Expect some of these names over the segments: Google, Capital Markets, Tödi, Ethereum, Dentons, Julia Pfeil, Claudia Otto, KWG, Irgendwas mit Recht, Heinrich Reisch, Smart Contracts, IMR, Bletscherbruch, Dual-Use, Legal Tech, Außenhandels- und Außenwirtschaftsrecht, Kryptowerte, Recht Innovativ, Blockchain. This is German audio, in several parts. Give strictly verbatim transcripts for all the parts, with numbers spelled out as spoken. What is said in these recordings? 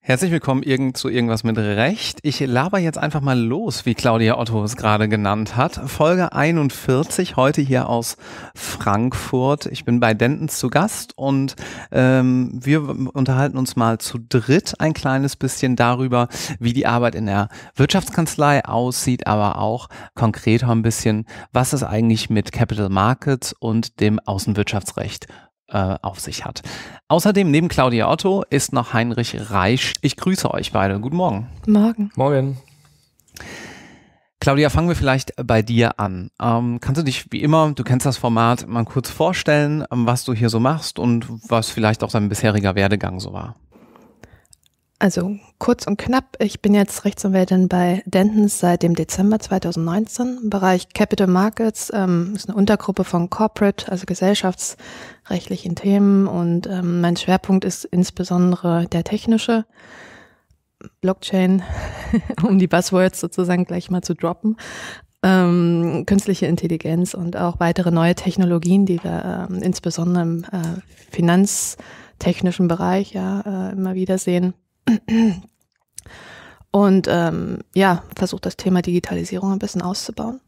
Herzlich willkommen irgend zu Irgendwas mit Recht. Ich laber jetzt einfach mal los, wie Claudia Otto es gerade genannt hat. Folge einundvierzig, heute hier aus Frankfurt. Ich bin bei Dentons zu Gast und ähm, wir unterhalten uns mal zu dritt ein kleines bisschen darüber, wie die Arbeit in der Wirtschaftskanzlei aussieht, aber auch konkreter ein bisschen, was es eigentlich mit Capital Markets und dem Außenwirtschaftsrecht auf sich hat. Außerdem neben Claudia Otto ist noch Heinrich Reisch. Ich grüße euch beide. Guten Morgen. Morgen. Morgen. Claudia, fangen wir vielleicht bei dir an. Ähm, kannst du dich wie immer, du kennst das Format, mal kurz vorstellen, was du hier so machst und was vielleicht auch dein bisheriger Werdegang so war? Also kurz und knapp, ich bin jetzt Rechtsanwältin bei Dentons seit dem Dezember zweitausendneunzehn im Bereich Capital Markets, ähm, ist eine Untergruppe von Corporate, also gesellschaftsrechtlichen Themen, und ähm, mein Schwerpunkt ist insbesondere der technische, Blockchain, um die Buzzwords sozusagen gleich mal zu droppen, ähm, künstliche Intelligenz und auch weitere neue Technologien, die wir ähm, insbesondere im äh, finanztechnischen Bereich ja äh, immer wieder sehen. Und ähm, ja, versuche das Thema Digitalisierung ein bisschen auszubauen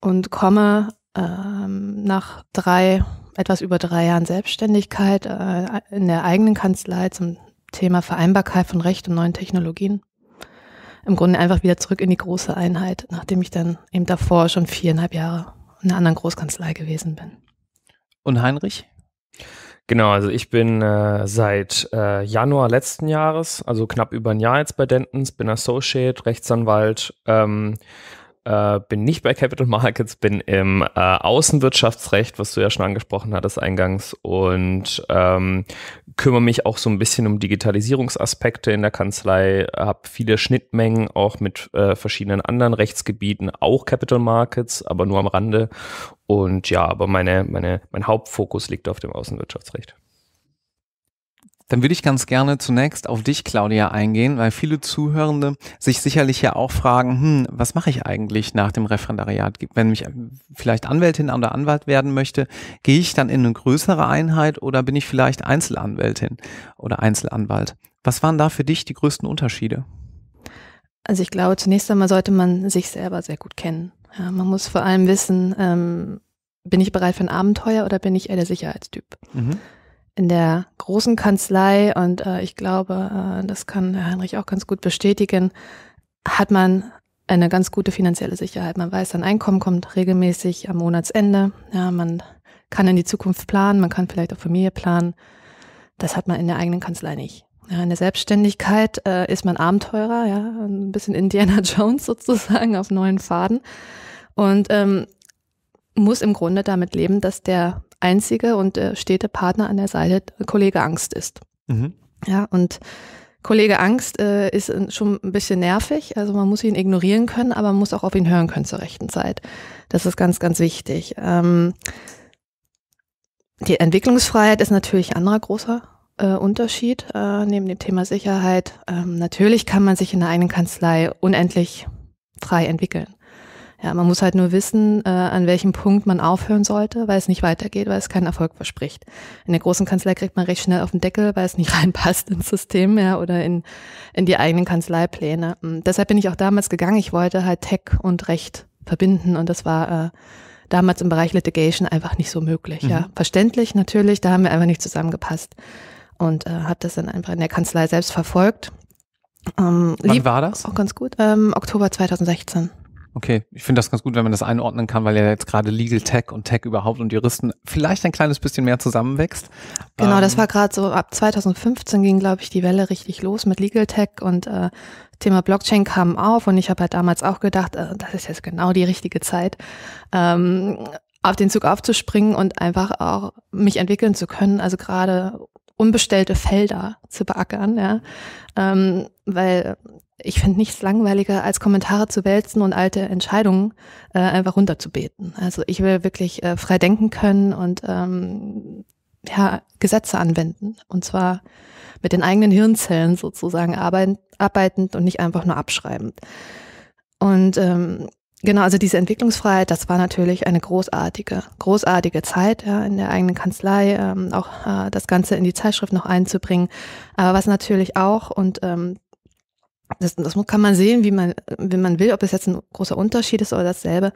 und komme ähm, nach drei, etwas über drei Jahren Selbstständigkeit äh, in der eigenen Kanzlei zum Thema Vereinbarkeit von Recht und neuen Technologien im Grunde einfach wieder zurück in die große Einheit, nachdem ich dann eben davor schon viereinhalb Jahre in einer anderen Großkanzlei gewesen bin. Und Heinrich? Genau, also ich bin äh, seit äh, Januar letzten Jahres, also knapp über ein Jahr jetzt bei Dentons, bin Associate, Rechtsanwalt, ähm, äh, bin nicht bei Capital Markets, bin im äh, Außenwirtschaftsrecht, was du ja schon angesprochen hattest eingangs, und ähm, kümmere mich auch so ein bisschen um Digitalisierungsaspekte in der Kanzlei, habe viele Schnittmengen auch mit äh, verschiedenen anderen Rechtsgebieten, auch Capital Markets, aber nur am Rande. Und ja, aber meine, meine, mein Hauptfokus liegt auf dem Außenwirtschaftsrecht. Dann würde ich ganz gerne zunächst auf dich, Claudia, eingehen, weil viele Zuhörende sich sicherlich ja auch fragen, hm, was mache ich eigentlich nach dem Referendariat? Wenn ich vielleicht Anwältin oder Anwalt werden möchte, gehe ich dann in eine größere Einheit oder bin ich vielleicht Einzelanwältin oder Einzelanwalt? Was waren da für dich die größten Unterschiede? Also ich glaube, zunächst einmal sollte man sich selber sehr gut kennen. Ja, man muss vor allem wissen, ähm, bin ich bereit für ein Abenteuer oder bin ich eher der Sicherheitstyp? Mhm. In der großen Kanzlei, und äh, ich glaube, äh, das kann Herr Heinrich auch ganz gut bestätigen, hat man eine ganz gute finanzielle Sicherheit. Man weiß, sein Einkommen kommt regelmäßig am Monatsende. Ja, man kann in die Zukunft planen, man kann vielleicht auch Familie planen. Das hat man in der eigenen Kanzlei nicht. Ja, in der Selbstständigkeit äh, ist man Abenteurer, ja, ein bisschen Indiana Jones sozusagen auf neuen Faden, und ähm, muss im Grunde damit leben, dass der einzige und äh, stete Partner an der Seite Kollege Angst ist. Mhm. Ja, und Kollege Angst äh, ist schon ein bisschen nervig, also man muss ihn ignorieren können, aber man muss auch auf ihn hören können zur rechten Zeit. Das ist ganz, ganz wichtig. Ähm, die Entwicklungsfreiheit ist natürlich ein anderer großer Äh, Unterschied äh, neben dem Thema Sicherheit. Ähm, natürlich kann man sich in der eigenen Kanzlei unendlich frei entwickeln. Ja, man muss halt nur wissen, äh, an welchem Punkt man aufhören sollte, weil es nicht weitergeht, weil es keinen Erfolg verspricht. In der großen Kanzlei kriegt man recht schnell auf den Deckel, weil es nicht reinpasst ins System, ja, oder in, in die eigenen Kanzleipläne. Und deshalb bin ich auch damals gegangen. Ich wollte halt Tech und Recht verbinden, und das war äh, damals im Bereich Litigation einfach nicht so möglich. Mhm. Ja, verständlich natürlich, da haben wir einfach nicht zusammengepasst. Und äh, habe das dann einfach in der Kanzlei selbst verfolgt. Ähm, Wann war das? Auch ganz gut. Ähm, Oktober zweitausendsechzehn. Okay, ich finde das ganz gut, wenn man das einordnen kann, weil ja jetzt gerade Legal Tech und Tech überhaupt und Juristen vielleicht ein kleines bisschen mehr zusammenwächst. Genau, ähm, das war gerade so, ab zweitausendfünfzehn ging, glaube ich, die Welle richtig los mit Legal Tech, und äh, Thema Blockchain kam auf, und ich habe halt damals auch gedacht, äh, das ist jetzt genau die richtige Zeit, ähm, auf den Zug aufzuspringen und einfach auch mich entwickeln zu können, also gerade unbestellte Felder zu beackern, ja, ähm, weil ich finde nichts langweiliger, als Kommentare zu wälzen und alte Entscheidungen äh, einfach runterzubeten. Also ich will wirklich äh, frei denken können und ähm, ja, Gesetze anwenden, und zwar mit den eigenen Hirnzellen sozusagen arbeitend, arbeitend und nicht einfach nur abschreibend. Und ähm, Genau, also diese Entwicklungsfreiheit, das war natürlich eine großartige, großartige Zeit ja, in der eigenen Kanzlei, ähm, auch äh, das Ganze in die Zeitschrift noch einzubringen. Aber was natürlich auch, und ähm, das, das kann man sehen, wie man, wie man will, ob das jetzt ein großer Unterschied ist oder dasselbe.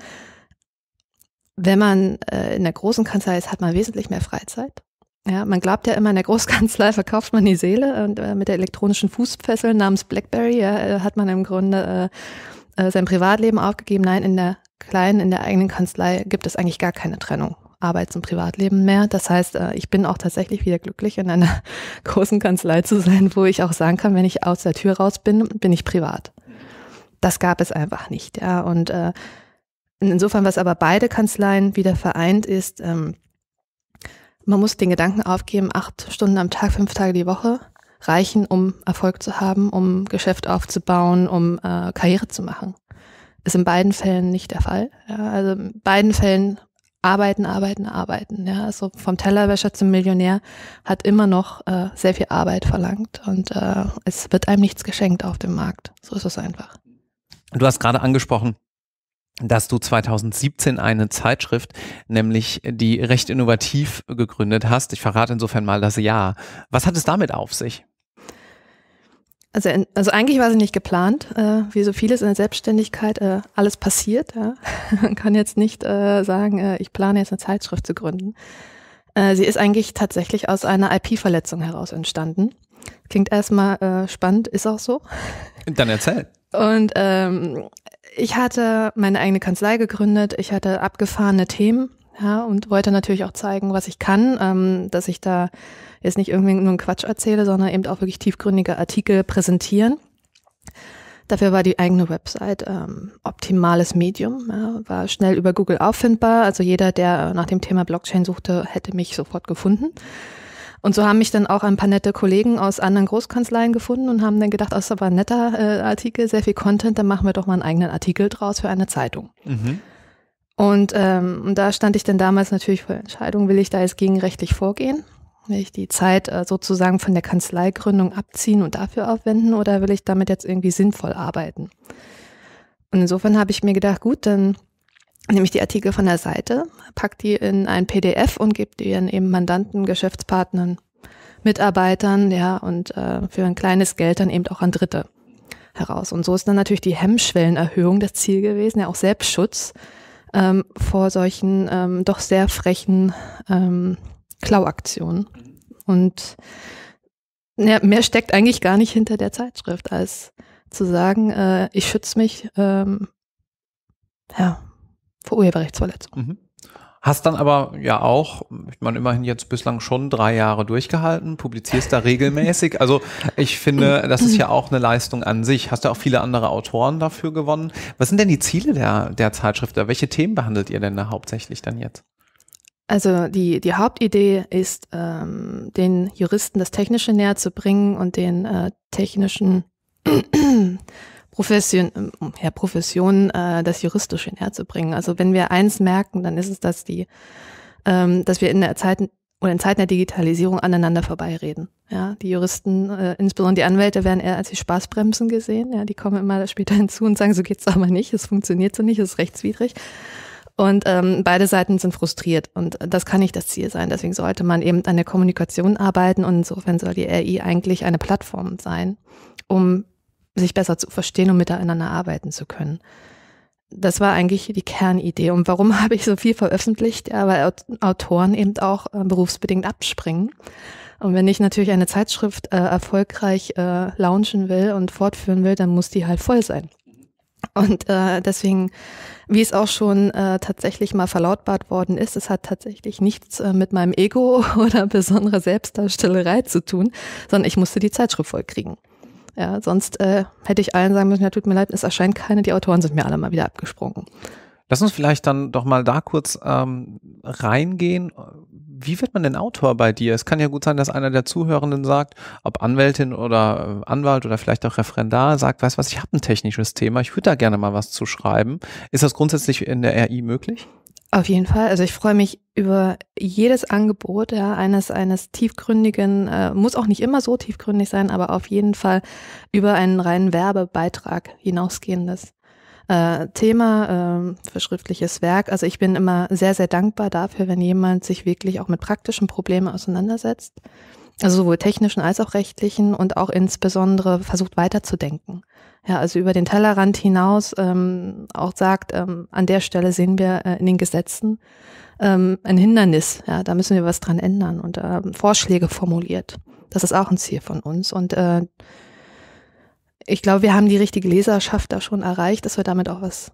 Wenn man äh, in der großen Kanzlei ist, hat man wesentlich mehr Freizeit. Ja, man glaubt ja immer, in der Großkanzlei verkauft man die Seele und äh, mit der elektronischen Fußfessel namens BlackBerry ja, äh, hat man im Grunde äh, äh, sein Privatleben aufgegeben. Nein, in der kleinen, in der eigenen Kanzlei gibt es eigentlich gar keine Trennung Arbeits- und Privatleben mehr. Das heißt, äh, ich bin auch tatsächlich wieder glücklich, in einer großen Kanzlei zu sein, wo ich auch sagen kann, wenn ich aus der Tür raus bin, bin ich privat. Das gab es einfach nicht. Ja. Und äh, insofern, was aber beide Kanzleien wieder vereint ist, ähm, man muss den Gedanken aufgeben, acht Stunden am Tag, fünf Tage die Woche reichen, um Erfolg zu haben, um Geschäft aufzubauen, um äh, Karriere zu machen. Ist in beiden Fällen nicht der Fall. Ja, also in beiden Fällen arbeiten, arbeiten, arbeiten. Ja, also vom Tellerwäscher zum Millionär hat immer noch äh, sehr viel Arbeit verlangt und äh, es wird einem nichts geschenkt auf dem Markt. So ist es einfach. Du hast gerade angesprochen, dass du zweitausendsiebzehn eine Zeitschrift, nämlich die Recht Innovativ, gegründet hast. Ich verrate insofern mal das Jahr. Was hat es damit auf sich? Also, also eigentlich war sie nicht geplant, äh, wie so vieles in der Selbstständigkeit, äh, alles passiert. Ja. Man kann jetzt nicht äh, sagen, äh, ich plane jetzt eine Zeitschrift zu gründen. Äh, sie ist eigentlich tatsächlich aus einer I P-Verletzung heraus entstanden. Klingt erstmal äh, spannend, ist auch so. Dann erzähl. Und ähm, ich hatte meine eigene Kanzlei gegründet, ich hatte abgefahrene Themen ja, und wollte natürlich auch zeigen, was ich kann, ähm, dass ich da jetzt nicht irgendwie nur einen Quatsch erzähle, sondern eben auch wirklich tiefgründige Artikel präsentieren. Dafür war die eigene Website ähm, optimales Medium, ja, war schnell über Google auffindbar, also jeder, der nach dem Thema Blockchain suchte, hätte mich sofort gefunden. Und so haben mich dann auch ein paar nette Kollegen aus anderen Großkanzleien gefunden und haben dann gedacht, das ist aber ein netter äh, Artikel, sehr viel Content, dann machen wir doch mal einen eigenen Artikel draus für eine Zeitung. Mhm. Und ähm, da stand ich dann damals natürlich vor der Entscheidung, will ich da jetzt gegenrechtlich vorgehen? Will ich die Zeit äh, sozusagen von der Kanzleigründung abziehen und dafür aufwenden oder will ich damit jetzt irgendwie sinnvoll arbeiten? Und insofern habe ich mir gedacht, gut, dann nehme ich die Artikel von der Seite, pack die in ein P D F und gebe die dann eben Mandanten, Geschäftspartnern, Mitarbeitern, ja, und äh, für ein kleines Geld dann eben auch an Dritte heraus. Und so ist dann natürlich die Hemmschwellenerhöhung das Ziel gewesen, ja auch Selbstschutz ähm, vor solchen ähm, doch sehr frechen ähm, Klauaktionen. Und ja, mehr steckt eigentlich gar nicht hinter der Zeitschrift, als zu sagen, äh, ich schütze mich, ähm, ja, vor Urheberrechtsverletzung. Mhm. Hast dann aber ja auch, ich meine, immerhin jetzt bislang schon drei Jahre durchgehalten, publizierst da regelmäßig. Also ich finde, das ist ja auch eine Leistung an sich. Hast du auch viele andere Autoren dafür gewonnen. Was sind denn die Ziele der, der Zeitschrift? Welche Themen behandelt ihr denn da hauptsächlich dann jetzt? Also die, die Hauptidee ist, ähm, den Juristen das Technische näher zu bringen und den äh, technischen Profession, ja, Profession, äh, das Juristische näher zu bringen. Also wenn wir eins merken, dann ist es, dass die, ähm, dass wir in der Zeit oder in Zeiten der Digitalisierung aneinander vorbeireden. Ja, die Juristen, äh, insbesondere die Anwälte, werden eher als die Spaßbremsen gesehen. Ja, die kommen immer später hinzu und sagen, so geht's aber nicht, es funktioniert so nicht, es ist rechtswidrig. Und ähm, beide Seiten sind frustriert und das kann nicht das Ziel sein. Deswegen sollte man eben an der Kommunikation arbeiten und insofern soll die R I eigentlich eine Plattform sein, um sich besser zu verstehen und miteinander arbeiten zu können. Das war eigentlich die Kernidee. Und warum habe ich so viel veröffentlicht? Ja, weil Autoren eben auch äh, berufsbedingt abspringen. Und wenn ich natürlich eine Zeitschrift äh, erfolgreich äh, launchen will und fortführen will, dann muss die halt voll sein. Und äh, deswegen, wie es auch schon äh, tatsächlich mal verlautbart worden ist, es hat tatsächlich nichts äh, mit meinem Ego oder besonderer Selbstdarstellerei zu tun, sondern ich musste die Zeitschrift vollkriegen. Ja, sonst äh, hätte ich allen sagen müssen, ja, tut mir leid, es erscheint keine, die Autoren sind mir alle mal wieder abgesprungen. Lass uns vielleicht dann doch mal da kurz ähm, reingehen. Wie wird man denn Autor bei dir? Es kann ja gut sein, dass einer der Zuhörenden sagt, ob Anwältin oder Anwalt oder vielleicht auch Referendar, sagt, weißt du was, ich habe ein technisches Thema, ich würde da gerne mal was zu schreiben. Ist das grundsätzlich in der R I möglich? Auf jeden Fall. Also ich freue mich über jedes Angebot, ja, eines, eines tiefgründigen, äh, muss auch nicht immer so tiefgründig sein, aber auf jeden Fall über einen reinen Werbebeitrag hinausgehendes. äh, Thema äh, für schriftliches Werk. Also ich bin immer sehr, sehr dankbar dafür, wenn jemand sich wirklich auch mit praktischen Problemen auseinandersetzt. Also sowohl technischen als auch rechtlichen und auch insbesondere versucht weiterzudenken. Ja, also über den Tellerrand hinaus ähm, auch sagt, ähm, an der Stelle sehen wir äh, in den Gesetzen ähm, ein Hindernis. Ja, da müssen wir was dran ändern und äh, Vorschläge formuliert. Das ist auch ein Ziel von uns. Und äh, ich glaube, wir haben die richtige Leserschaft da schon erreicht, dass wir damit auch was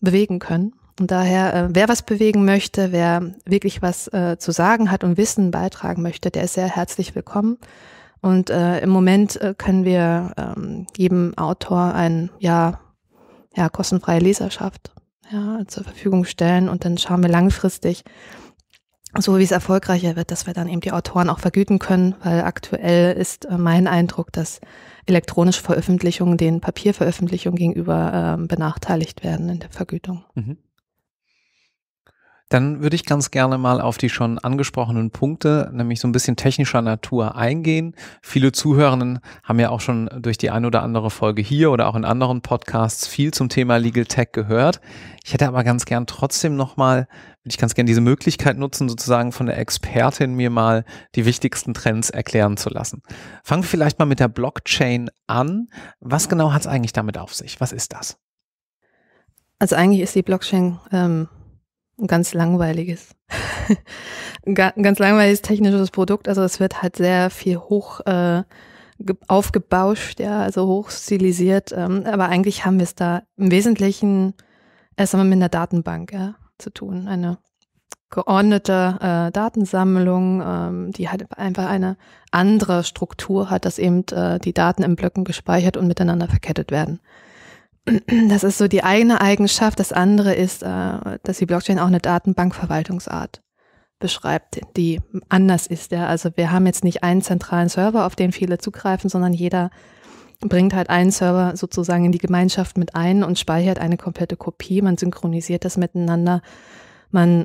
bewegen können. Und daher, äh, wer was bewegen möchte, wer wirklich was äh, zu sagen hat und Wissen beitragen möchte, der ist sehr herzlich willkommen. Und äh, im Moment äh, können wir ähm, jedem Autor ein ja, ja, kostenfreie Leserschaft ja, zur Verfügung stellen. Und dann schauen wir langfristig, so wie es erfolgreicher wird, dass wir dann eben die Autoren auch vergüten können, weil aktuell ist äh, mein Eindruck, dass elektronische Veröffentlichungen den Papierveröffentlichungen gegenüber äh, benachteiligt werden in der Vergütung. Mhm. Dann würde ich ganz gerne mal auf die schon angesprochenen Punkte, nämlich so ein bisschen technischer Natur, eingehen. Viele Zuhörenden haben ja auch schon durch die ein oder andere Folge hier oder auch in anderen Podcasts viel zum Thema Legal Tech gehört. Ich hätte aber ganz gern trotzdem nochmal, würde ich ganz gern diese Möglichkeit nutzen, sozusagen von der Expertin mir mal die wichtigsten Trends erklären zu lassen. Fangen wir vielleicht mal mit der Blockchain an. Was genau hat es eigentlich damit auf sich? Was ist das? Also eigentlich ist die Blockchain ähm ein ganz langweiliges, ein ganz langweiliges technisches Produkt. Also es wird halt sehr viel hoch äh, aufgebauscht, ja, also hoch stilisiert. Ähm, aber eigentlich haben wir es da im Wesentlichen erst einmal mit einer Datenbank ja, zu tun. Eine geordnete äh, Datensammlung, ähm, die halt einfach eine andere Struktur hat, dass eben äh, die Daten in Blöcken gespeichert und miteinander verkettet werden. Das ist so die eine Eigenschaft. Das andere ist, dass die Blockchain auch eine Datenbankverwaltungsart beschreibt, die anders ist. Ja. Also wir haben jetzt nicht einen zentralen Server, auf den viele zugreifen, sondern jeder bringt halt einen Server sozusagen in die Gemeinschaft mit ein und speichert eine komplette Kopie. Man synchronisiert das miteinander, man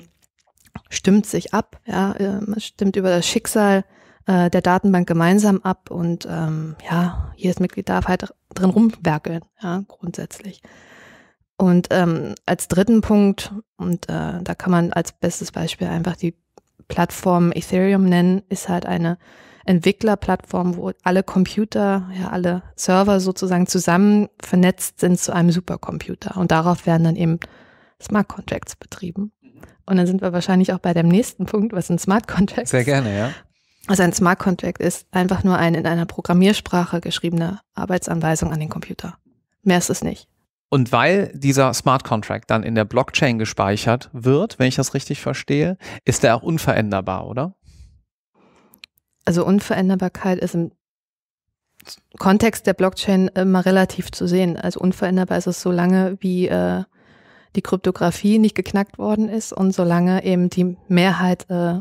stimmt sich ab, ja. Man stimmt über das Schicksal der Datenbank gemeinsam ab und ähm, ja, jedes Mitglied darf halt drin rumwerkeln, ja, grundsätzlich. Und ähm, als dritten Punkt, und äh, da kann man als bestes Beispiel einfach die Plattform Ethereum nennen, ist halt eine Entwicklerplattform, wo alle Computer, ja, alle Server sozusagen zusammen vernetzt sind zu einem Supercomputer. Und darauf werden dann eben Smart Contracts betrieben. Und dann sind wir wahrscheinlich auch bei dem nächsten Punkt, was sind Smart Contracts? Sehr gerne, ja. Also ein Smart Contract ist einfach nur ein in einer Programmiersprache geschriebene Arbeitsanweisung an den Computer. Mehr ist es nicht. Und weil dieser Smart Contract dann in der Blockchain gespeichert wird, wenn ich das richtig verstehe, ist der auch unveränderbar, oder? Also Unveränderbarkeit ist im Kontext der Blockchain immer relativ zu sehen. Also unveränderbar ist es so lange, wie äh, die Kryptographie nicht geknackt worden ist und solange eben die Mehrheit äh,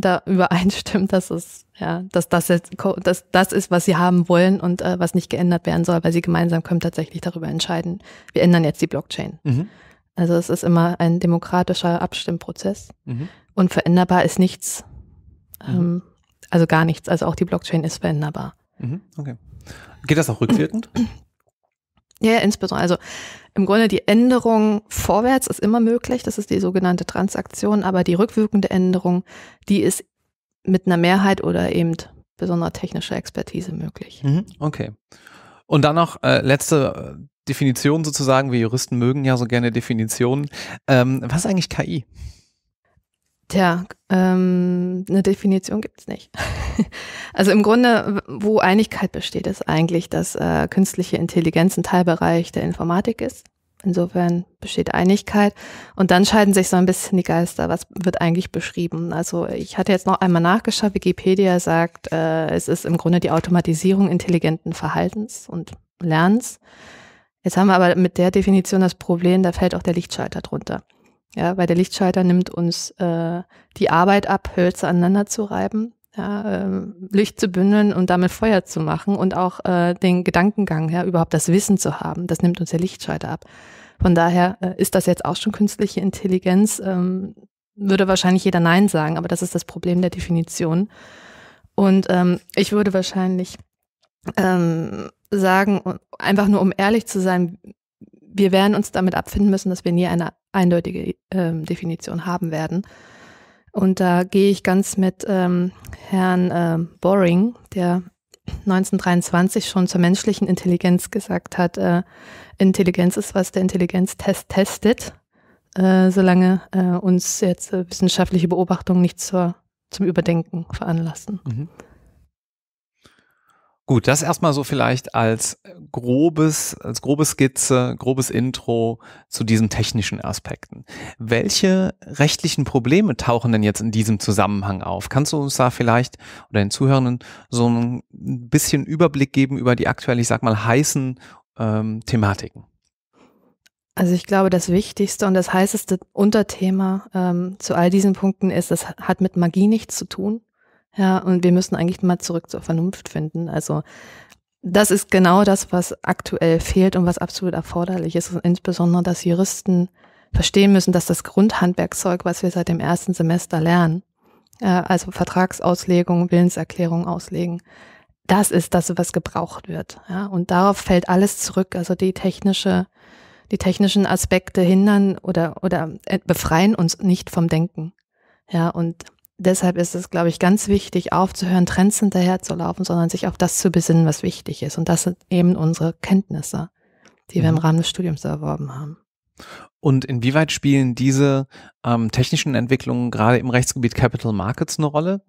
da übereinstimmt, dass es ja, dass das jetzt dass das ist, was sie haben wollen und äh, was nicht geändert werden soll, weil sie gemeinsam können tatsächlich darüber entscheiden. Wir ändern jetzt die Blockchain. Mhm. Also es ist immer ein demokratischer Abstimmprozess. Mhm. Und veränderbar ist nichts, mhm. ähm, also gar nichts. Also auch die Blockchain ist veränderbar. Mhm. Okay. Geht das auch rückwirkend? Ja, ja, insbesondere. Also im Grunde die Änderung vorwärts ist immer möglich, das ist die sogenannte Transaktion, aber die rückwirkende Änderung, die ist mit einer Mehrheit oder eben besonderer technischer Expertise möglich. Mhm, okay. Und dann noch äh, letzte Definition sozusagen, wir Juristen mögen ja so gerne Definitionen. Ähm, was ist eigentlich K I? Tja, ähm, eine Definition gibt's nicht. Also im Grunde, wo Einigkeit besteht, ist eigentlich, dass äh, künstliche Intelligenz ein Teilbereich der Informatik ist. Insofern besteht Einigkeit. Und dann scheiden sich so ein bisschen die Geister. Was wird eigentlich beschrieben? Also ich hatte jetzt noch einmal nachgeschaut. Wikipedia sagt, äh, es ist im Grunde die Automatisierung intelligenten Verhaltens und Lernens. Jetzt haben wir aber mit der Definition das Problem, da fällt auch der Lichtschalter drunter. Ja, weil der Lichtschalter nimmt uns äh, die Arbeit ab, Hölzer aneinander zu reiben, ja, äh, Licht zu bündeln und damit Feuer zu machen und auch äh, den Gedankengang, ja, überhaupt das Wissen zu haben, das nimmt uns der Lichtschalter ab. Von daher äh, ist das jetzt auch schon künstliche Intelligenz, ähm, würde wahrscheinlich jeder Nein sagen, aber das ist das Problem der Definition. Und ähm, ich würde wahrscheinlich ähm, sagen, einfach nur um ehrlich zu sein, wir werden uns damit abfinden müssen, dass wir nie eine eindeutige äh, Definition haben werden. Und da gehe ich ganz mit ähm, Herrn äh, Boring, der neunzehnhundertdreiundzwanzig schon zur menschlichen Intelligenz gesagt hat, äh, Intelligenz ist, was der Intelligenztest testet, äh, solange äh, uns jetzt äh, wissenschaftliche Beobachtungen nicht zur, zum Überdenken veranlassen. Mhm. Gut, das erstmal so vielleicht als grobes, als grobe Skizze, grobes Intro zu diesen technischen Aspekten. Welche rechtlichen Probleme tauchen denn jetzt in diesem Zusammenhang auf? Kannst du uns da vielleicht oder den Zuhörenden so ein bisschen Überblick geben über die aktuell, ich sag mal, heißen ähm, Thematiken? Also ich glaube, das wichtigste und das heißeste Unterthema ähm, zu all diesen Punkten ist, das hat mit Magie nichts zu tun. Ja, und wir müssen eigentlich mal zurück zur Vernunft finden. Also das ist genau das, was aktuell fehlt und was absolut erforderlich ist. Und insbesondere, dass Juristen verstehen müssen, dass das Grundhandwerkzeug, was wir seit dem ersten Semester lernen, äh, also Vertragsauslegung, Willenserklärung auslegen, das ist das, was gebraucht wird. Ja, und darauf fällt alles zurück. Also die technische, die technischen Aspekte hindern oder, oder befreien uns nicht vom Denken. Ja, und deshalb ist es, glaube ich, ganz wichtig, aufzuhören, Trends hinterherzulaufen, sondern sich auf das zu besinnen, was wichtig ist. Und das sind eben unsere Kenntnisse, die mhm. wir im Rahmen des Studiums erworben haben. Und inwieweit spielen diese ähm, technischen Entwicklungen gerade im Rechtsgebiet Capital Markets eine Rolle?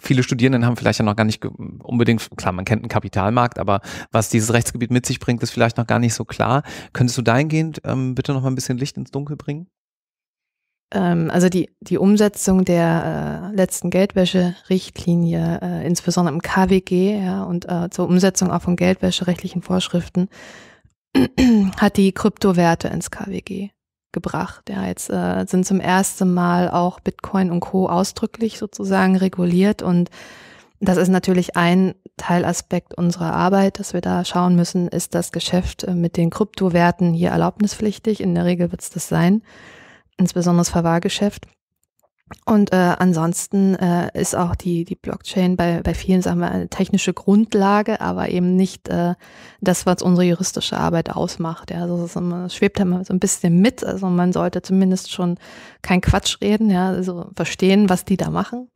Viele Studierenden haben vielleicht ja noch gar nicht unbedingt, klar, man kennt einen Kapitalmarkt, aber was dieses Rechtsgebiet mit sich bringt, ist vielleicht noch gar nicht so klar. Könntest du dahingehend ähm, bitte noch mal ein bisschen Licht ins Dunkel bringen? Also die, die Umsetzung der äh, letzten Geldwäscherichtlinie, äh, insbesondere im K W G, ja, und äh, zur Umsetzung auch von geldwäscherechtlichen Vorschriften, hat die Kryptowerte ins K W G gebracht. Ja, jetzt äh, sind zum ersten Mal auch Bitcoin und Co. ausdrücklich sozusagen reguliert. Und das ist natürlich ein Teilaspekt unserer Arbeit, dass wir da schauen müssen, ist das Geschäft mit den Kryptowerten hier erlaubnispflichtig? In der Regel wird es das sein. Insbesondere das Verwahrgeschäft. Und äh, ansonsten äh, ist auch die, die Blockchain bei, bei vielen, sagen wir, eine technische Grundlage, aber eben nicht äh, das, was unsere juristische Arbeit ausmacht. Ja. Also es, es schwebt immer so ein bisschen mit. Also man sollte zumindest schon kein Quatsch reden, ja, also verstehen, was die da machen.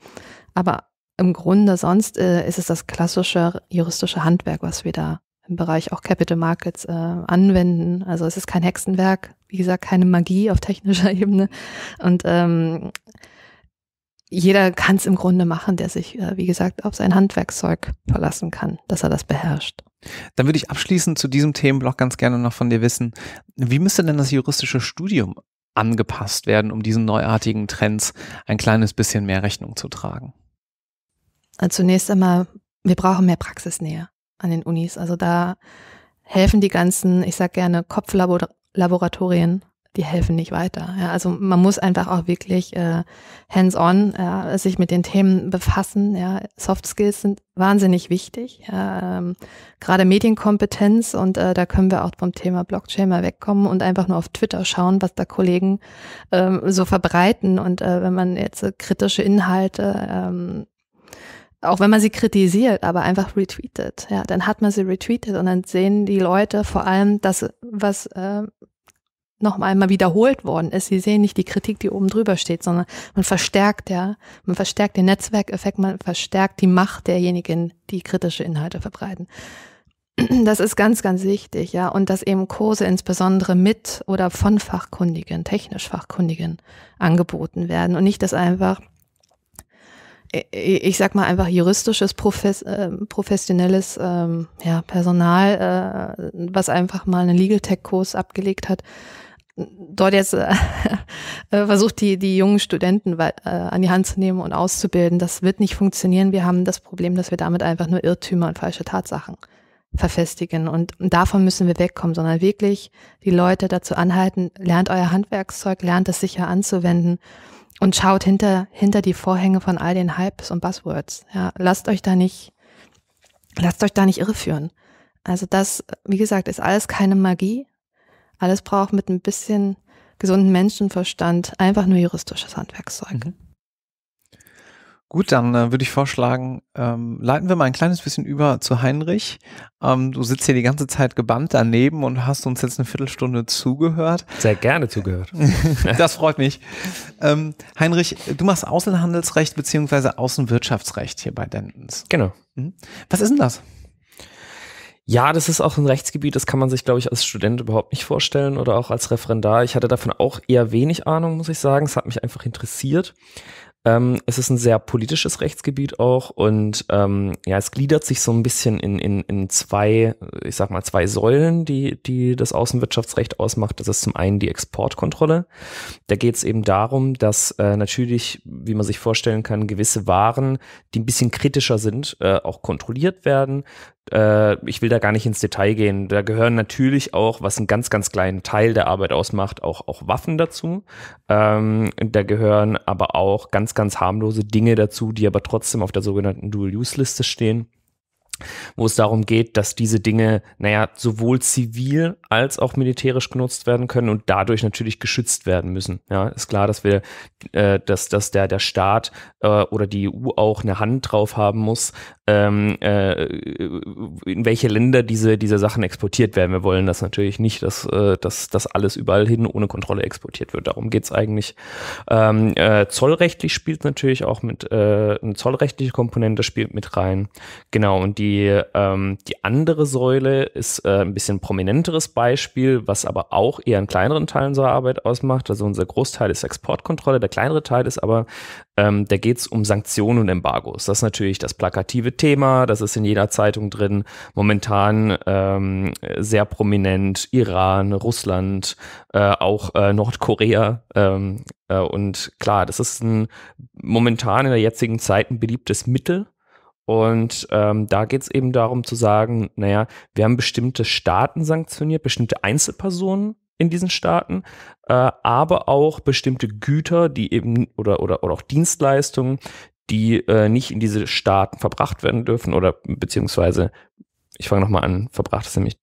Aber im Grunde sonst äh, ist es das klassische juristische Handwerk, was wir da im Bereich auch Capital Markets äh, anwenden. Also es ist kein Hexenwerk, wie gesagt, keine Magie auf technischer Ebene. Und ähm, jeder kann es im Grunde machen, der sich, äh, wie gesagt, auf sein Handwerkszeug verlassen kann, dass er das beherrscht. Dann würde ich abschließend zu diesem Themenblock ganz gerne noch von dir wissen, wie müsste denn das juristische Studium angepasst werden, um diesen neuartigen Trends ein kleines bisschen mehr Rechnung zu tragen? Zunächst einmal, wir brauchen mehr Praxisnähe an den Unis. Also da helfen die ganzen, ich sage gerne, Kopflaboratorien, die helfen nicht weiter. Ja, also man muss einfach auch wirklich äh, hands-on ja, sich mit den Themen befassen. Ja. Soft Skills sind wahnsinnig wichtig, ja, ähm, gerade Medienkompetenz, und äh, da können wir auch vom Thema Blockchain mal wegkommen und einfach nur auf Twitter schauen, was da Kollegen ähm, so verbreiten. Und äh, wenn man jetzt äh, kritische Inhalte ähm, auch wenn man sie kritisiert, aber einfach retweetet, ja, dann hat man sie retweetet und dann sehen die Leute vor allem das, was äh, noch einmal wiederholt worden ist. Sie sehen nicht die Kritik, die oben drüber steht, sondern man verstärkt, ja, man verstärkt den Netzwerkeffekt, man verstärkt die Macht derjenigen, die kritische Inhalte verbreiten. Das ist ganz, ganz wichtig, ja, und dass eben Kurse insbesondere mit oder von Fachkundigen, technisch Fachkundigen angeboten werden und nicht, dass einfach ich sag mal einfach juristisches, profes äh, professionelles ähm, ja, Personal, äh, was einfach mal einen Legal Tech-Kurs abgelegt hat, dort jetzt äh, äh, versucht, die, die jungen Studenten äh, an die Hand zu nehmen und auszubilden. Das wird nicht funktionieren. Wir haben das Problem, dass wir damit einfach nur Irrtümer und falsche Tatsachen verfestigen. Und davon müssen wir wegkommen, sondern wirklich die Leute dazu anhalten, lernt euer Handwerkszeug, lernt es sicher anzuwenden. Und schaut hinter, hinter die Vorhänge von all den Hypes und Buzzwords. Ja, lasst euch da nicht, lasst euch da nicht irreführen. Also das, wie gesagt, ist alles keine Magie. Alles braucht mit ein bisschen gesunden Menschenverstand einfach nur juristisches Handwerkszeug. Mhm. Gut, dann äh, würde ich vorschlagen, ähm, leiten wir mal ein kleines bisschen über zu Heinrich. Ähm, du sitzt hier die ganze Zeit gebannt daneben und hast uns jetzt eine Viertelstunde zugehört. Sehr gerne zugehört. Das freut mich. Ähm, Heinrich, du machst Außenhandelsrecht beziehungsweise Außenwirtschaftsrecht hier bei Dentons. Genau. Was ist denn das? Ja, das ist auch ein Rechtsgebiet, das kann man sich, glaube ich, als Student überhaupt nicht vorstellen oder auch als Referendar. Ich hatte davon auch eher wenig Ahnung, muss ich sagen. Es hat mich einfach interessiert. Ähm, es ist ein sehr politisches Rechtsgebiet auch und ähm, ja, es gliedert sich so ein bisschen in, in, in zwei, ich sag mal, zwei Säulen, die, die das Außenwirtschaftsrecht ausmacht. Das ist zum einen die Exportkontrolle. Da geht es eben darum, dass äh, natürlich, wie man sich vorstellen kann, gewisse Waren, die ein bisschen kritischer sind, äh, auch kontrolliert werden. Ich will da gar nicht ins Detail gehen. Da gehören natürlich auch, was einen ganz, ganz kleinen Teil der Arbeit ausmacht, auch, auch Waffen dazu. Ähm, da gehören aber auch ganz, ganz harmlose Dinge dazu, die aber trotzdem auf der sogenannten Dual-Use-Liste stehen, wo es darum geht, dass diese Dinge, naja, sowohl zivil als auch militärisch genutzt werden können und dadurch natürlich geschützt werden müssen. Ja, ist klar, dass wir, äh, dass, dass der, der Staat äh, oder die E U auch eine Hand drauf haben muss, ähm, äh, in welche Länder diese, diese Sachen exportiert werden. Wir wollen das natürlich nicht, dass, äh, dass, dass alles überall hin ohne Kontrolle exportiert wird. Darum geht es eigentlich. Ähm, äh, zollrechtlich spielt natürlich auch mit, äh, eine zollrechtliche Komponente spielt mit rein. Genau, und die Die, ähm, die andere Säule ist äh, ein bisschen prominenteres Beispiel, was aber auch eher einen kleineren Teil unserer Arbeit ausmacht. Also unser Großteil ist Exportkontrolle, der kleinere Teil ist aber, ähm, da geht es um Sanktionen und Embargos. Das ist natürlich das plakative Thema, das ist in jeder Zeitung drin, momentan ähm, sehr prominent, Iran, Russland, äh, auch äh, Nordkorea. Ähm, äh, und klar, das ist ein, momentan in der jetzigen Zeit ein beliebtes Mittel. Und ähm, da geht es eben darum zu sagen, naja, wir haben bestimmte Staaten sanktioniert, bestimmte Einzelpersonen in diesen Staaten, äh, aber auch bestimmte Güter, die eben oder, oder, oder auch Dienstleistungen, die äh, nicht in diese Staaten verbracht werden dürfen oder beziehungsweise, ich fange nochmal an, verbracht ist nämlich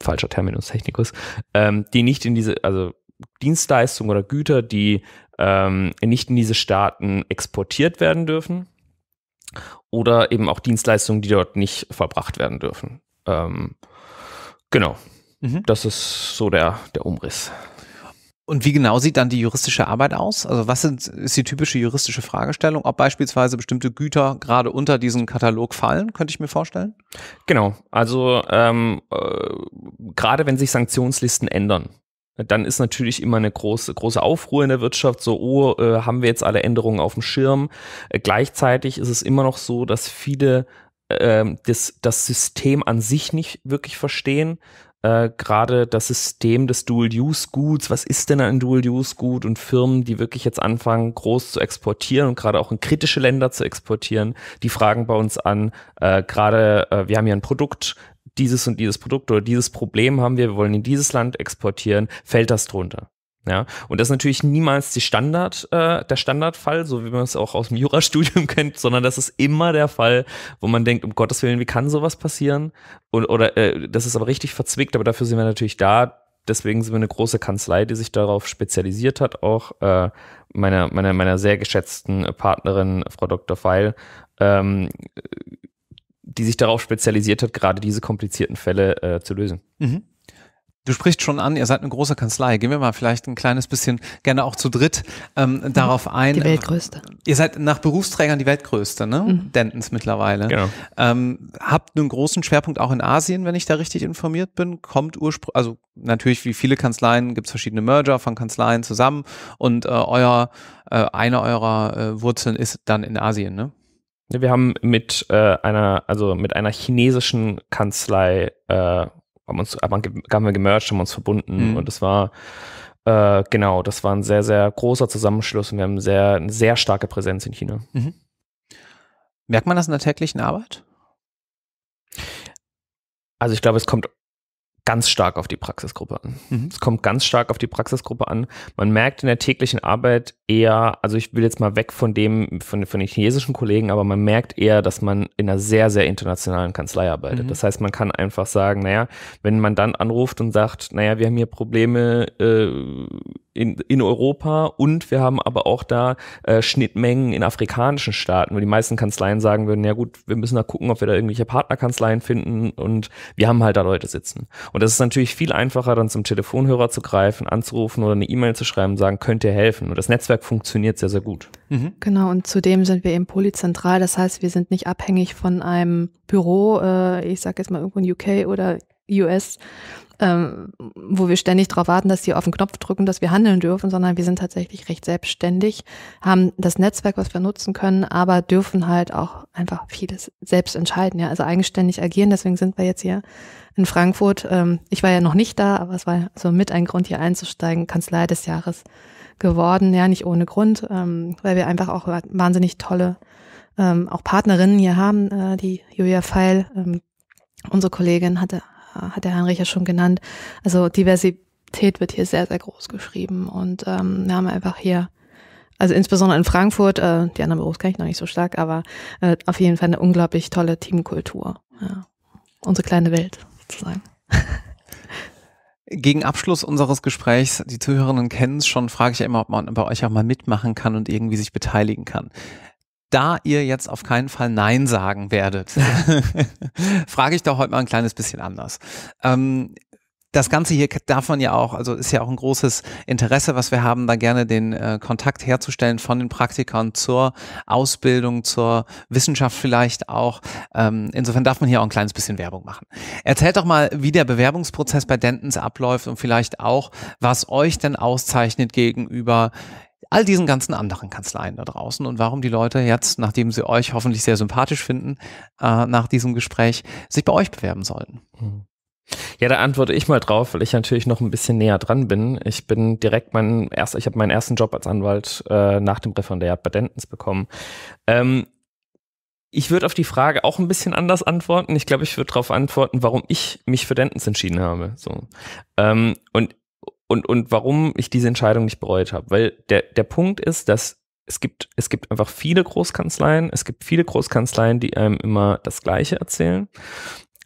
falscher Terminus technicus, ähm, die nicht in diese, also Dienstleistungen oder Güter, die ähm, nicht in diese Staaten exportiert werden dürfen. Oder eben auch Dienstleistungen, die dort nicht verbracht werden dürfen. Ähm, genau, mhm. Das ist so der, der Umriss. Und wie genau sieht dann die juristische Arbeit aus? Also was sind, ist die typische juristische Fragestellung? Ob beispielsweise bestimmte Güter gerade unter diesen Katalog fallen, könnte ich mir vorstellen? Genau, also ähm, äh, gerade wenn sich Sanktionslisten ändern. Dann ist natürlich immer eine große, große Aufruhr in der Wirtschaft, so, oh, äh, haben wir jetzt alle Änderungen auf dem Schirm. Äh, gleichzeitig ist es immer noch so, dass viele äh, das, das System an sich nicht wirklich verstehen. Äh, gerade das System des Dual-Use-Guts, was ist denn ein Dual-Use-Gut und Firmen, die wirklich jetzt anfangen, groß zu exportieren und gerade auch in kritische Länder zu exportieren, die fragen bei uns an, äh, gerade, äh, wir haben hier ein Produkt, dieses und dieses Produkt oder dieses Problem haben wir, wir wollen in dieses Land exportieren, fällt das drunter. Ja, und das ist natürlich niemals die Standard, äh, der Standardfall, so wie man es auch aus dem Jurastudium kennt, sondern das ist immer der Fall, wo man denkt, um Gottes Willen, wie kann sowas passieren? Und, oder äh, das ist aber richtig verzwickt, aber dafür sind wir natürlich da. Deswegen sind wir eine große Kanzlei, die sich darauf spezialisiert hat, auch äh, meiner, meiner, meiner sehr geschätzten Partnerin, Frau Doktor Pfeil, ähm, die sich darauf spezialisiert hat, gerade diese komplizierten Fälle äh, zu lösen. Mhm. Du sprichst schon an, ihr seid eine große Kanzlei. Gehen wir mal vielleicht ein kleines bisschen, gerne auch zu dritt, ähm, mhm. darauf ein. Die weltgrößte. Ihr seid nach Berufsträgern die weltgrößte, ne? Mhm. Dentons mittlerweile. Genau. Ähm, habt einen großen Schwerpunkt auch in Asien, wenn ich da richtig informiert bin. Kommt ursprünglich, also natürlich wie viele Kanzleien gibt es verschiedene Merger von Kanzleien zusammen und äh, euer, äh, eine eurer äh, Wurzeln ist dann in Asien, ne? Wir haben mit äh, einer, also mit einer chinesischen Kanzlei äh, haben uns, haben wir gemerged, haben uns verbunden mhm. und das war äh, genau, das war ein sehr, sehr großer Zusammenschluss und wir haben sehr, eine sehr starke Präsenz in China. Mhm. Merkt man das in der täglichen Arbeit? Also ich glaube, es kommt ganz stark auf die Praxisgruppe an. Mhm. Es kommt ganz stark auf die Praxisgruppe an. Man merkt in der täglichen Arbeit eher, also ich will jetzt mal weg von dem, von, von den chinesischen Kollegen, aber man merkt eher, dass man in einer sehr, sehr internationalen Kanzlei arbeitet. Mhm. Das heißt, man kann einfach sagen, naja, wenn man dann anruft und sagt, naja, wir haben hier Probleme äh, in, in Europa, und wir haben aber auch da äh, Schnittmengen in afrikanischen Staaten, wo die meisten Kanzleien sagen würden, ja gut, wir müssen da gucken, ob wir da irgendwelche Partnerkanzleien finden, und wir haben halt da Leute sitzen. Und das ist natürlich viel einfacher, dann zum Telefonhörer zu greifen, anzurufen oder eine E-Mail zu schreiben und sagen, könnt ihr helfen? Und das Netzwerk funktioniert sehr, sehr gut. Mhm. Genau, und zudem sind wir eben polyzentral, das heißt, wir sind nicht abhängig von einem Büro, äh, ich sage jetzt mal irgendwo in U K oder U S, ähm, wo wir ständig darauf warten, dass die auf den Knopf drücken, dass wir handeln dürfen, sondern wir sind tatsächlich recht selbstständig, haben das Netzwerk, was wir nutzen können, aber dürfen halt auch einfach vieles selbst entscheiden, ja, also eigenständig agieren. Deswegen sind wir jetzt hier in Frankfurt. Ähm, ich war ja noch nicht da, aber es war so mit ein Grund, hier einzusteigen, Kanzlei des Jahres geworden, ja, nicht ohne Grund, ähm, weil wir einfach auch wahnsinnig tolle ähm, auch Partnerinnen hier haben, äh, die Julia Pfeil, ähm, unsere Kollegin, hatte hat der Heinrich ja schon genannt. Also Diversität wird hier sehr, sehr groß geschrieben, und ähm, wir haben einfach hier, also insbesondere in Frankfurt, äh, die anderen Büros kenne ich noch nicht so stark, aber äh, auf jeden Fall eine unglaublich tolle Teamkultur. Ja. Unsere kleine Welt sozusagen. Gegen Abschluss unseres Gesprächs, die Zuhörerinnen kennen es schon, frage ich ja immer, ob man bei euch auch mal mitmachen kann und irgendwie sich beteiligen kann. Da ihr jetzt auf keinen Fall Nein sagen werdet, frage ich doch heute mal ein kleines bisschen anders. Ähm, das Ganze hier darf man ja auch, also ist ja auch ein großes Interesse, was wir haben, da gerne den äh, Kontakt herzustellen von den Praktikern zur Ausbildung, zur Wissenschaft vielleicht auch. Ähm, insofern darf man hier auch ein kleines bisschen Werbung machen. Erzählt doch mal, wie der Bewerbungsprozess bei Dentons abläuft und vielleicht auch, was euch denn auszeichnet gegenüber all diesen ganzen anderen Kanzleien da draußen, und warum die Leute jetzt, nachdem sie euch hoffentlich sehr sympathisch finden, äh, nach diesem Gespräch sich bei euch bewerben sollten. Mhm. Ja, da antworte ich mal drauf, weil ich natürlich noch ein bisschen näher dran bin. Ich bin direkt mein erst, ich habe meinen ersten Job als Anwalt äh, nach dem Referendariat bei Dentons bekommen. Ähm, Ich würde auf die Frage auch ein bisschen anders antworten. Ich glaube, ich würde darauf antworten, warum ich mich für Dentons entschieden habe. So. Ähm, und Und, und warum ich diese Entscheidung nicht bereut habe. Weil der, der Punkt ist, dass es gibt, es gibt einfach viele Großkanzleien, es gibt viele Großkanzleien, die einem immer das Gleiche erzählen.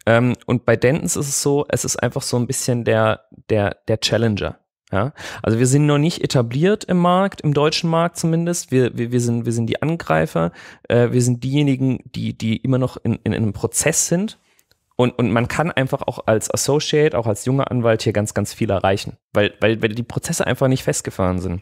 Ähm, und bei Dentons ist es so, es ist einfach so ein bisschen der, der, der Challenger. Ja, also wir sind noch nicht etabliert im Markt, im deutschen Markt zumindest. Wir, wir, wir, sind, wir sind die Angreifer, äh, wir sind diejenigen, die, die immer noch in, in, in einem Prozess sind. Und, und man kann einfach auch als Associate, auch als junger Anwalt hier ganz, ganz viel erreichen, weil, weil, weil die Prozesse einfach nicht festgefahren sind.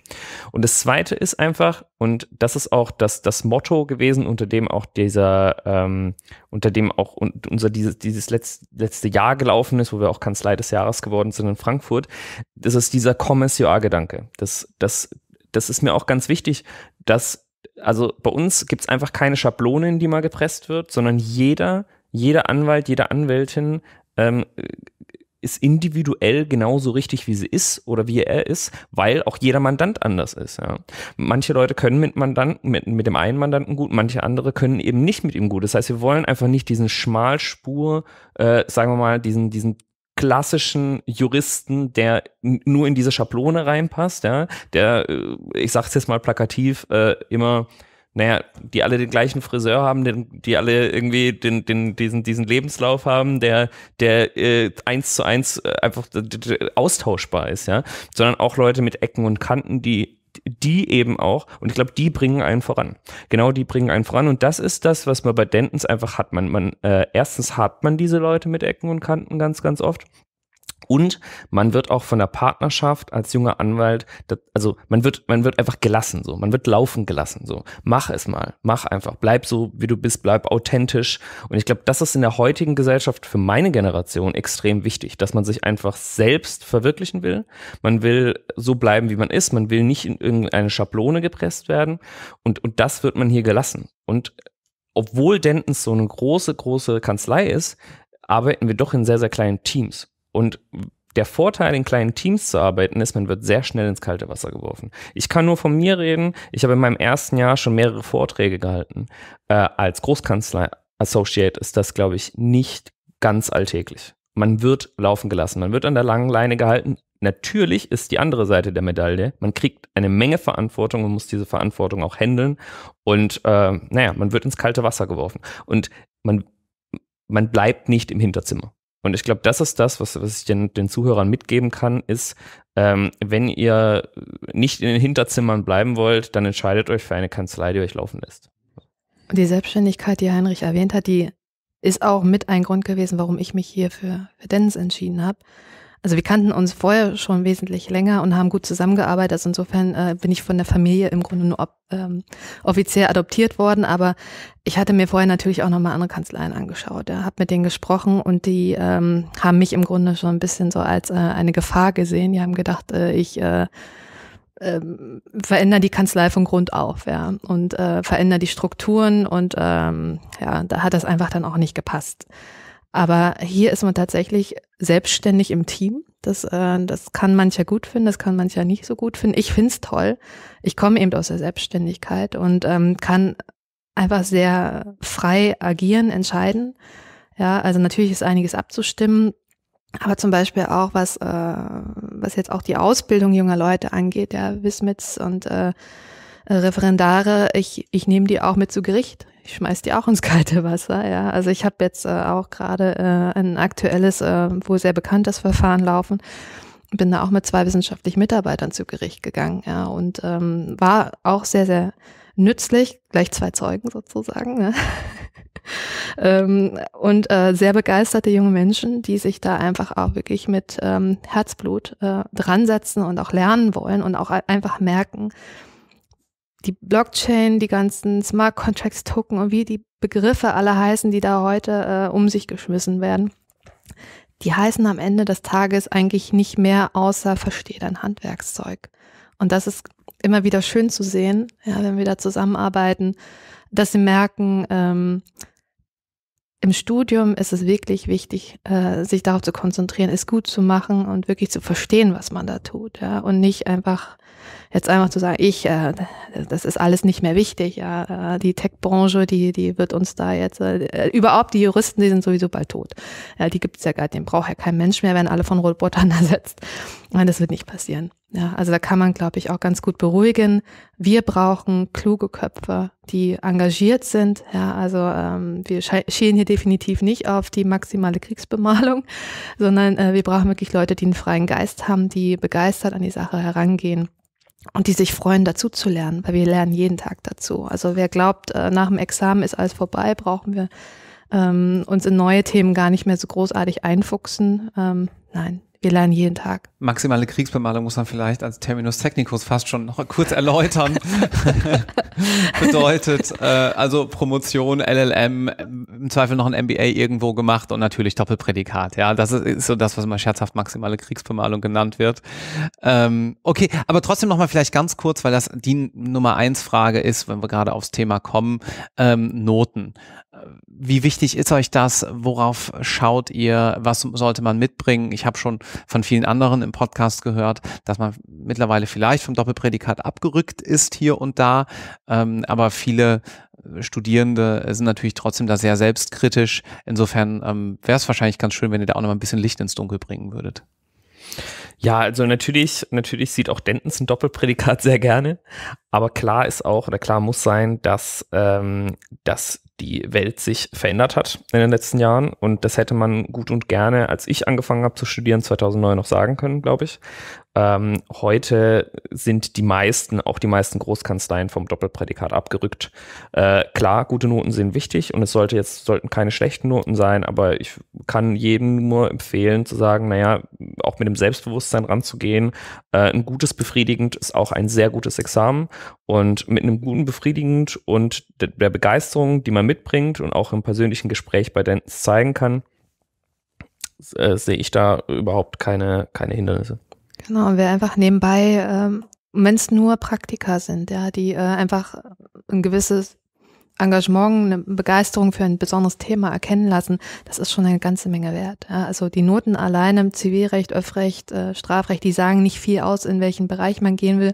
Und das Zweite ist einfach, und das ist auch das, das Motto gewesen, unter dem auch dieser, ähm, unter dem auch unser dieses, dieses letzte, letzte Jahr gelaufen ist, wo wir auch Kanzlei des Jahres geworden sind in Frankfurt, das ist dieser Commerce-Gedanke. Das, das, das ist mir auch ganz wichtig, dass, also bei uns gibt es einfach keine Schablone, in die mal gepresst wird, sondern jeder Jeder Anwalt, jede Anwältin ähm, ist individuell genauso richtig, wie sie ist oder wie er ist, weil auch jeder Mandant anders ist. Ja. Manche Leute können mit Mandanten, mit, mit dem einen Mandanten gut, manche andere können eben nicht mit ihm gut. Das heißt, wir wollen einfach nicht diesen Schmalspur, äh, sagen wir mal, diesen, diesen klassischen Juristen, der nur in diese Schablone reinpasst, ja, der, ich sag's jetzt mal plakativ, äh, immer... Naja, die alle den gleichen Friseur haben, den, die alle irgendwie den, den, diesen, diesen Lebenslauf haben, der, der äh, eins zu eins äh, einfach austauschbar ist, ja, sondern auch Leute mit Ecken und Kanten, die, die eben auch, und ich glaube, die bringen einen voran. Genau, die bringen einen voran, und das ist das, was man bei Dentons einfach hat. Man, man, äh, erstens hat man diese Leute mit Ecken und Kanten ganz, ganz oft. Und man wird auch von der Partnerschaft als junger Anwalt, das, also man wird, man wird einfach gelassen, so, man wird laufen gelassen, so. Mach es mal, mach einfach, bleib so, wie du bist, bleib authentisch. Und ich glaube, das ist in der heutigen Gesellschaft für meine Generation extrem wichtig, dass man sich einfach selbst verwirklichen will. Man will so bleiben, wie man ist, man will nicht in irgendeine Schablone gepresst werden. Und, und das wird man hier gelassen. Und obwohl Dentons so eine große, große Kanzlei ist, arbeiten wir doch in sehr, sehr kleinen Teams. Und der Vorteil, in kleinen Teams zu arbeiten, ist, man wird sehr schnell ins kalte Wasser geworfen. Ich kann nur von mir reden. Ich habe in meinem ersten Jahr schon mehrere Vorträge gehalten. Äh, als Großkanzlei-Associate ist das, glaube ich, nicht ganz alltäglich. Man wird laufen gelassen. Man wird an der langen Leine gehalten. Natürlich ist die andere Seite der Medaille. Man kriegt eine Menge Verantwortung und muss diese Verantwortung auch handeln. Und äh, naja, man wird ins kalte Wasser geworfen. Und man, man bleibt nicht im Hinterzimmer. Und ich glaube, das ist das, was, was ich den, den Zuhörern mitgeben kann, ist, ähm, wenn ihr nicht in den Hinterzimmern bleiben wollt, dann entscheidet euch für eine Kanzlei, die euch laufen lässt. Die Selbstständigkeit, die Heinrich erwähnt hat, die ist auch mit ein Grund gewesen, warum ich mich hier für, für Dentons entschieden habe. Also wir kannten uns vorher schon wesentlich länger und haben gut zusammengearbeitet. Also insofern äh, bin ich von der Familie im Grunde nur ob, ähm, offiziell adoptiert worden. Aber ich hatte mir vorher natürlich auch nochmal andere Kanzleien angeschaut. Ja, habe mit denen gesprochen und die ähm, haben mich im Grunde schon ein bisschen so als äh, eine Gefahr gesehen. Die haben gedacht, äh, ich äh, äh, verändere die Kanzlei von Grund auf, ja, und äh, verändere die Strukturen. Und ähm, ja, da hat das einfach dann auch nicht gepasst. Aber hier ist man tatsächlich selbstständig im Team. Das, äh, das kann mancher gut finden, das kann mancher nicht so gut finden. Ich find's toll. Ich komme eben aus der Selbstständigkeit und ähm, kann einfach sehr frei agieren, entscheiden. Ja, also natürlich ist einiges abzustimmen. Aber zum Beispiel auch, was, äh, was jetzt auch die Ausbildung junger Leute angeht, ja, Wismits und äh, Referendare, ich, ich nehme die auch mit zu Gericht. Ich schmeiß die auch ins kalte Wasser, ja. Also ich habe jetzt äh, auch gerade äh, ein aktuelles, äh, wohl sehr bekanntes Verfahren laufen. Bin da auch mit zwei wissenschaftlichen Mitarbeitern zu Gericht gegangen, ja. Und ähm, war auch sehr, sehr nützlich, gleich zwei Zeugen sozusagen, ne? ähm, und äh, sehr begeisterte junge Menschen, die sich da einfach auch wirklich mit ähm, Herzblut äh, dran setzen und auch lernen wollen und auch einfach merken, die Blockchain, die ganzen Smart Contracts, Token und wie die Begriffe alle heißen, die da heute äh, um sich geschmissen werden, die heißen am Ende des Tages eigentlich nicht mehr außer verstehe dein Handwerkszeug. Und das ist immer wieder schön zu sehen, ja, wenn wir da zusammenarbeiten, dass sie merken, ähm, im Studium ist es wirklich wichtig, äh, sich darauf zu konzentrieren, es gut zu machen und wirklich zu verstehen, was man da tut, ja, und nicht einfach jetzt einfach zu sagen, ich, äh, das ist alles nicht mehr wichtig, ja, die Tech-Branche, die, die wird uns da jetzt, äh, überhaupt die Juristen, die sind sowieso bald tot, ja, die gibt's ja gar nicht, den braucht ja kein Mensch mehr, werden alle von Robotern ersetzt. Nein, das wird nicht passieren. Ja, also da kann man, glaube ich, auch ganz gut beruhigen. Wir brauchen kluge Köpfe, die engagiert sind. Ja, also ähm, wir schielen hier definitiv nicht auf die maximale Kriegsbemalung, sondern äh, wir brauchen wirklich Leute, die einen freien Geist haben, die begeistert an die Sache herangehen und die sich freuen, dazu zu lernen, weil wir lernen jeden Tag dazu. Also wer glaubt, äh, nach dem Examen ist alles vorbei, brauchen wir ähm, uns in neue Themen gar nicht mehr so großartig einfuchsen. Ähm, nein. Wir lernen jeden Tag. Maximale Kriegsbemalung muss man vielleicht als Terminus technicus fast schon noch kurz erläutern. Bedeutet äh, also Promotion, L L M, im Zweifel noch ein M B A irgendwo gemacht und natürlich Doppelprädikat. Ja, das ist, ist so das, was immer scherzhaft maximale Kriegsbemalung genannt wird. Ähm, okay, aber trotzdem nochmal vielleicht ganz kurz, weil das die Nummer eins Frage ist, wenn wir gerade aufs Thema kommen, ähm, Noten. Wie wichtig ist euch das? Worauf schaut ihr? Was sollte man mitbringen? Ich habe schon von vielen anderen im Podcast gehört, dass man mittlerweile vielleicht vom Doppelprädikat abgerückt ist hier und da. Ähm, aber viele Studierende sind natürlich trotzdem da sehr selbstkritisch. Insofern ähm, wäre es wahrscheinlich ganz schön, wenn ihr da auch noch mal ein bisschen Licht ins Dunkel bringen würdet. Ja, also natürlich, natürlich sieht auch Dentons ein Doppelprädikat sehr gerne, aber klar ist auch, oder klar muss sein, dass, ähm, dass die Welt sich verändert hat in den letzten Jahren und das hätte man gut und gerne, als ich angefangen habe zu studieren, zweitausendneun noch sagen können, glaube ich. Ähm, heute sind die meisten, auch die meisten Großkanzleien vom Doppelprädikat abgerückt. Äh, klar, gute Noten sind wichtig und es sollte jetzt, sollten keine schlechten Noten sein, aber ich kann jedem nur empfehlen zu sagen, naja, auch mit dem Selbstbewusstsein ranzugehen. Äh, ein gutes befriedigend ist auch ein sehr gutes Examen und mit einem guten befriedigend und de der Begeisterung, die man mitbringt und auch im persönlichen Gespräch bei Dentons zeigen kann, äh, sehe ich da überhaupt keine, keine Hindernisse. Genau, und wer einfach nebenbei, ähm, wenn es nur Praktika sind, ja, die äh, einfach ein gewisses Engagement, eine Begeisterung für ein besonderes Thema erkennen lassen, das ist schon eine ganze Menge wert. Ja, also die Noten alleine im Zivilrecht, Öffrecht, äh, Strafrecht, die sagen nicht viel aus, in welchen Bereich man gehen will,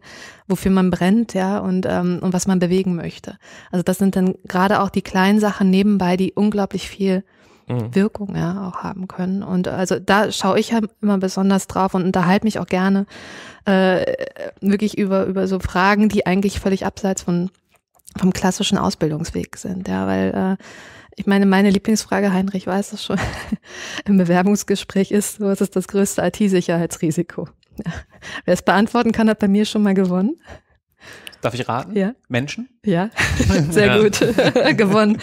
wofür man brennt, ja, und, ähm, und was man bewegen möchte. Also das sind dann gerade auch die kleinen Sachen nebenbei, die unglaublich viel mhm. Wirkung ja auch haben können. Und also da schaue ich halt immer besonders drauf und unterhalte mich auch gerne äh, wirklich über, über so Fragen, die eigentlich völlig abseits von vom klassischen Ausbildungsweg sind, ja, weil äh, ich meine, meine Lieblingsfrage, Heinrich weiß es schon, im Bewerbungsgespräch ist, was ist das größte I T-Sicherheitsrisiko? Wer es beantworten kann, hat bei mir schon mal gewonnen. Darf ich raten? Ja. Menschen? Ja, sehr gut. Gewonnen.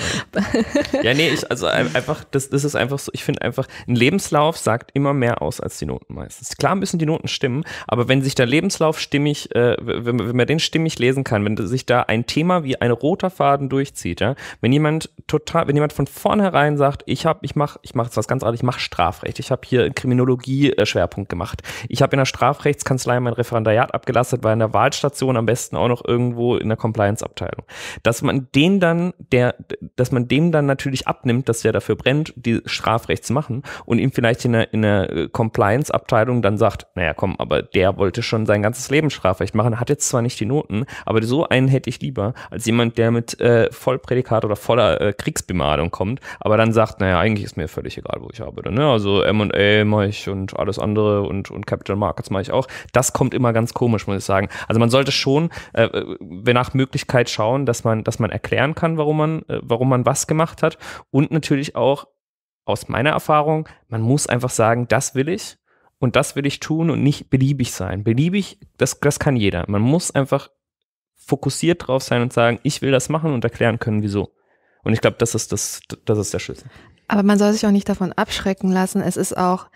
Ja, nee, ich, also einfach, das, das ist einfach so, ich finde einfach, ein Lebenslauf sagt immer mehr aus als die Noten meistens. Klar müssen die Noten stimmen, aber wenn sich der Lebenslauf stimmig, äh, wenn, wenn man den stimmig lesen kann, wenn sich da ein Thema wie ein roter Faden durchzieht, ja, wenn jemand total, wenn jemand von vornherein sagt, ich habe, ich mache, ich mache was ganz anderes, ich mache Strafrecht, ich habe hier Kriminologie-Schwerpunkt gemacht, ich habe in der Strafrechtskanzlei mein Referendariat abgelastet, war in der Wahlstation am besten auch noch irgendwo in der Compliance-Abteilung. Dass man den dann, der, dass man dem dann natürlich abnimmt, dass der dafür brennt, die Strafrecht zu machen und ihm vielleicht in der, in der Compliance-Abteilung dann sagt, naja komm, aber der wollte schon sein ganzes Leben Strafrecht machen, hat jetzt zwar nicht die Noten, aber so einen hätte ich lieber, als jemand, der mit äh, Vollprädikat oder voller äh, Kriegsbemalung kommt, aber dann sagt, naja, eigentlich ist mir völlig egal, wo ich arbeite. Ne? Also M und A mache ich und alles andere und, und Capital Markets mache ich auch. Das kommt immer ganz komisch, muss ich sagen. Also man sollte schon äh, wir nach Möglichkeit schauen, dass man, dass man erklären kann, warum man, warum man was gemacht hat. Und natürlich auch aus meiner Erfahrung, man muss einfach sagen, das will ich und das will ich tun und nicht beliebig sein. Beliebig, das, das kann jeder. Man muss einfach fokussiert drauf sein und sagen, ich will das machen und erklären können, wieso. Und ich glaube, das ist das, das ist der Schlüssel. Aber man soll sich auch nicht davon abschrecken lassen. Es ist auch,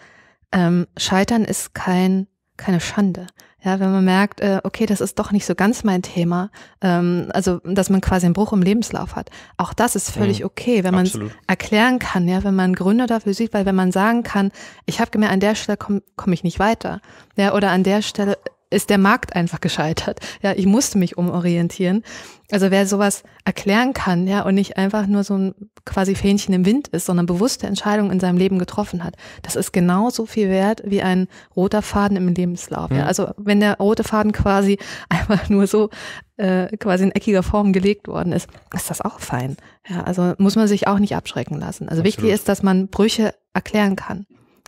ähm, Scheitern ist kein, keine Schande. Ja, wenn man merkt, okay, das ist doch nicht so ganz mein Thema, also dass man quasi einen Bruch im Lebenslauf hat. Auch das ist völlig okay, wenn man es erklären kann, ja, wenn man Gründe dafür sieht, weil wenn man sagen kann, ich habe gemerkt, an der Stelle komme komm ich nicht weiter, ja, oder an der Stelle ist der Markt einfach gescheitert, ja, ich musste mich umorientieren. Also wer sowas erklären kann, ja, und nicht einfach nur so ein quasi Fähnchen im Wind ist, sondern bewusste Entscheidungen in seinem Leben getroffen hat, das ist genauso viel wert wie ein roter Faden im Lebenslauf. Mhm. Ja. Also wenn der rote Faden quasi einfach nur so äh, quasi in eckiger Form gelegt worden ist, ist das auch fein. Ja, also muss man sich auch nicht abschrecken lassen. Also Absolut. Wichtig ist, dass man Brüche erklären kann,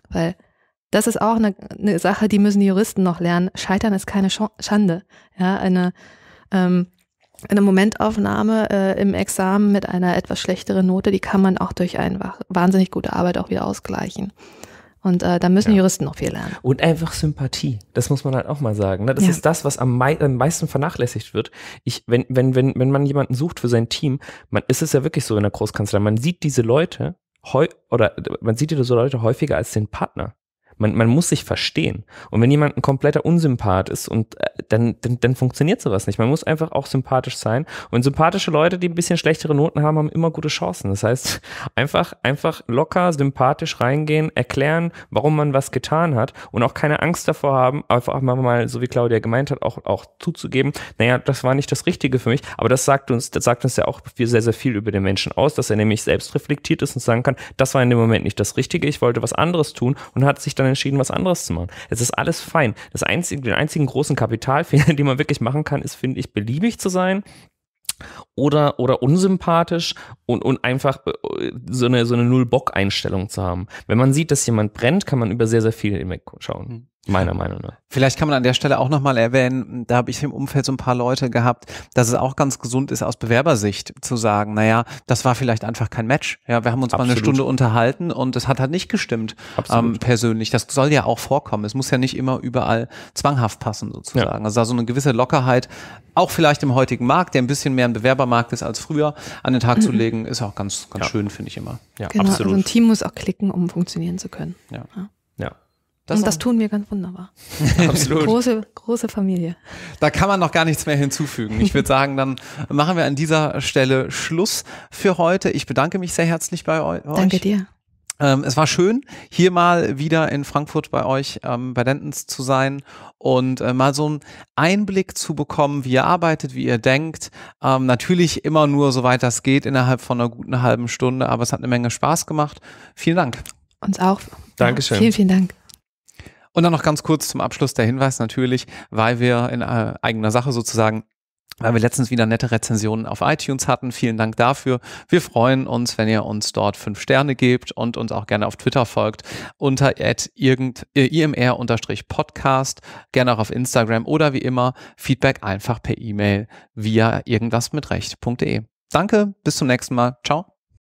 weil das ist auch eine, eine Sache, die müssen die Juristen noch lernen. Scheitern ist keine Schande. Ja, eine ähm, Eine Momentaufnahme äh, im Examen mit einer etwas schlechteren Note, die kann man auch durch eine wahnsinnig gute Arbeit auch wieder ausgleichen. Und äh, da müssen ja. Juristen noch viel lernen. Und einfach Sympathie, das muss man halt auch mal sagen. Ne? Das ja. ist das, was am, mei am meisten vernachlässigt wird. Ich, wenn, wenn, wenn, wenn man jemanden sucht für sein Team, man, es ist ja wirklich so in der Großkanzlei, man sieht diese Leute, heu oder man sieht diese Leute häufiger als den Partner. Man, man muss sich verstehen. Und wenn jemand ein kompletter Unsympath ist, und dann, dann, dann funktioniert sowas nicht. Man muss einfach auch sympathisch sein. Und sympathische Leute, die ein bisschen schlechtere Noten haben, haben immer gute Chancen. Das heißt, einfach, einfach locker, sympathisch reingehen, erklären, warum man was getan hat und auch keine Angst davor haben, einfach mal, so wie Claudia gemeint hat, auch, auch zuzugeben, naja, das war nicht das Richtige für mich, aber das sagt uns, das sagt uns ja auch sehr, sehr viel über den Menschen aus, dass er nämlich selbst reflektiert ist und sagen kann, das war in dem Moment nicht das Richtige, ich wollte was anderes tun und hat sich dann entschieden, was anderes zu machen. Es ist alles fein. Das einzige, den einzigen großen Kapitalfehler, den man wirklich machen kann, ist, finde ich, beliebig zu sein oder, oder unsympathisch und, und einfach so eine, so eine Null-Bock-Einstellung zu haben. Wenn man sieht, dass jemand brennt, kann man über sehr, sehr viel hinwegschauen. Mhm. Meiner Meinung nach. Vielleicht kann man an der Stelle auch nochmal erwähnen, da habe ich im Umfeld so ein paar Leute gehabt, dass es auch ganz gesund ist, aus Bewerbersicht zu sagen, naja, das war vielleicht einfach kein Match. Ja, wir haben uns Absolut. Mal eine Stunde unterhalten und es hat halt nicht gestimmt, ähm, persönlich. Das soll ja auch vorkommen. Es muss ja nicht immer überall zwanghaft passen sozusagen. Ja. Also da so eine gewisse Lockerheit, auch vielleicht im heutigen Markt, der ein bisschen mehr ein Bewerbermarkt ist als früher, an den Tag mhm. zu legen, ist auch ganz, ganz ja. schön, finde ich immer. Ja, genau, absolut. Also ein Team muss auch klicken, um funktionieren zu können. Ja. ja. ja. Das und das tun wir ganz wunderbar. Absolut. Große, große Familie. Da kann man noch gar nichts mehr hinzufügen. Ich würde sagen, dann machen wir an dieser Stelle Schluss für heute. Ich bedanke mich sehr herzlich bei euch. Danke dir. Ähm, es war schön, hier mal wieder in Frankfurt bei euch ähm, bei Dentons zu sein und äh, mal so einen Einblick zu bekommen, wie ihr arbeitet, wie ihr denkt. Ähm, natürlich immer nur, soweit das geht, innerhalb von einer guten halben Stunde. Aber es hat eine Menge Spaß gemacht. Vielen Dank. Uns auch. Dankeschön. Ja, vielen, vielen Dank. Und dann noch ganz kurz zum Abschluss der Hinweis natürlich, weil wir in äh, eigener Sache sozusagen, weil wir letztens wieder nette Rezensionen auf iTunes hatten. Vielen Dank dafür. Wir freuen uns, wenn ihr uns dort fünf Sterne gebt und uns auch gerne auf Twitter folgt unter I M R Podcast, gerne auch auf Instagram oder wie immer Feedback einfach per E-Mail via irgendwasmitrecht punkt de. Danke, bis zum nächsten Mal. Ciao.